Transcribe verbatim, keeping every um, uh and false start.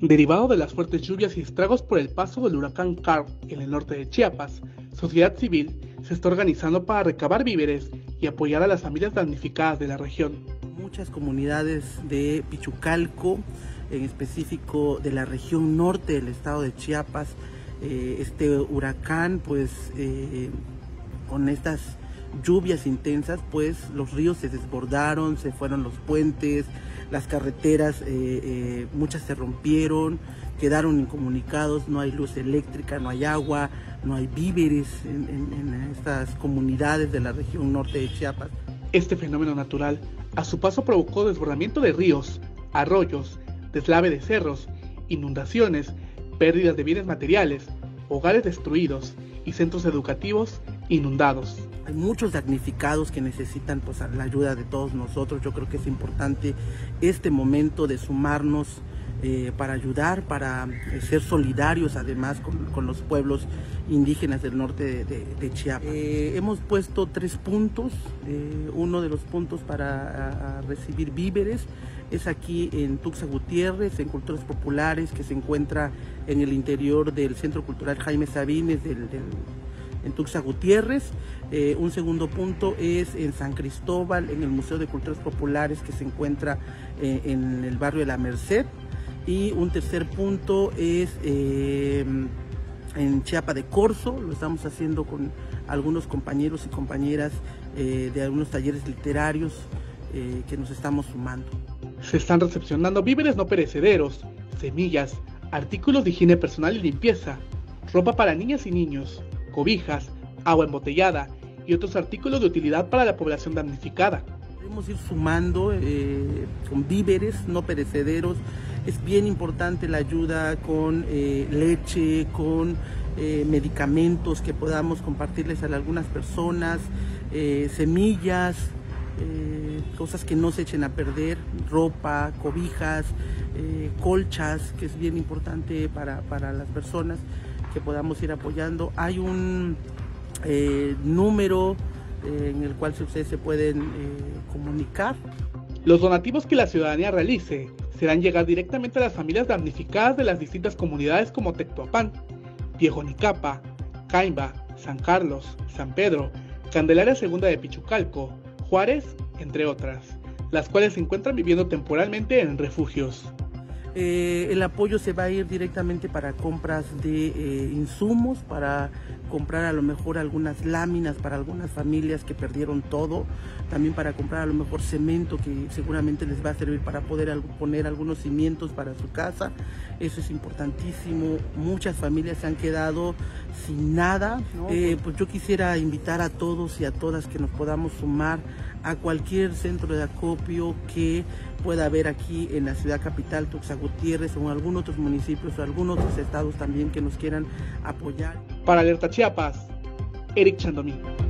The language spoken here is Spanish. Derivado de las fuertes lluvias y estragos por el paso del huracán Karl en el norte de Chiapas, sociedad civil se está organizando para recabar víveres y apoyar a las familias damnificadas de la región. Muchas comunidades de Pichucalco, en específico de la región norte del estado de Chiapas, eh, este huracán, pues eh, con estas lluvias intensas, pues los ríos se desbordaron, se fueron los puentes, las carreteras, eh, eh, muchas se rompieron, quedaron incomunicados, no hay luz eléctrica, no hay agua, no hay víveres en, en, en estas comunidades de la región norte de Chiapas. Este fenómeno natural a su paso provocó desbordamiento de ríos, arroyos, deslave de cerros, inundaciones, pérdidas de bienes materiales, hogares destruidos y centros educativos inundados. Hay muchos damnificados que necesitan, pues, la ayuda de todos nosotros. Yo creo que es importante este momento de sumarnos eh, para ayudar, para eh, ser solidarios además con, con los pueblos indígenas del norte de, de, de Chiapas. Eh, hemos puesto tres puntos, eh, uno de los puntos para a, a recibir víveres es aquí en Tuxtla Gutiérrez, en Culturas Populares, que se encuentra en el interior del Centro Cultural Jaime Sabines, del, del en Tuxtla Gutiérrez. Eh, un segundo punto es en San Cristóbal, en el Museo de Culturas Populares, que se encuentra eh, en el barrio de La Merced. Y un tercer punto es eh, en Chiapa de Corzo. Lo estamos haciendo con algunos compañeros y compañeras eh, de algunos talleres literarios eh, que nos estamos sumando. Se están recepcionando víveres no perecederos, semillas, artículos de higiene personal y limpieza, ropa para niñas y niños, cobijas, agua embotellada y otros artículos de utilidad para la población damnificada. Podemos ir sumando eh, con víveres no perecederos. Es bien importante la ayuda con eh, leche, con eh, medicamentos que podamos compartirles a algunas personas, eh, semillas, eh, cosas que no se echen a perder, ropa, cobijas, eh, colchas, que es bien importante para, para las personas que podamos ir apoyando. Hay un eh, número eh, en el cual ustedes se pueden eh, comunicar. Los donativos que la ciudadanía realice serán llegar directamente a las familias damnificadas de las distintas comunidades como Tectuapán, Viejonicapa, Caimba, San Carlos, San Pedro, Candelaria Segunda de Pichucalco, Juárez, entre otras, las cuales se encuentran viviendo temporalmente en refugios. Eh, el apoyo se va a ir directamente para compras de eh, insumos, para comprar a lo mejor algunas láminas para algunas familias que perdieron todo, también para comprar a lo mejor cemento que seguramente les va a servir para poder algo, poner algunos cimientos para su casa. Eso es importantísimo. Muchas familias se han quedado sin nada, ¿no? Eh, pues yo quisiera invitar a todos y a todas que nos podamos sumar a cualquier centro de acopio que pueda haber aquí en la ciudad capital, Tuxtla Gutiérrez, o en algunos otros municipios o algunos otros estados también que nos quieran apoyar. Para Alerta Chiapas, Eric Chandonín.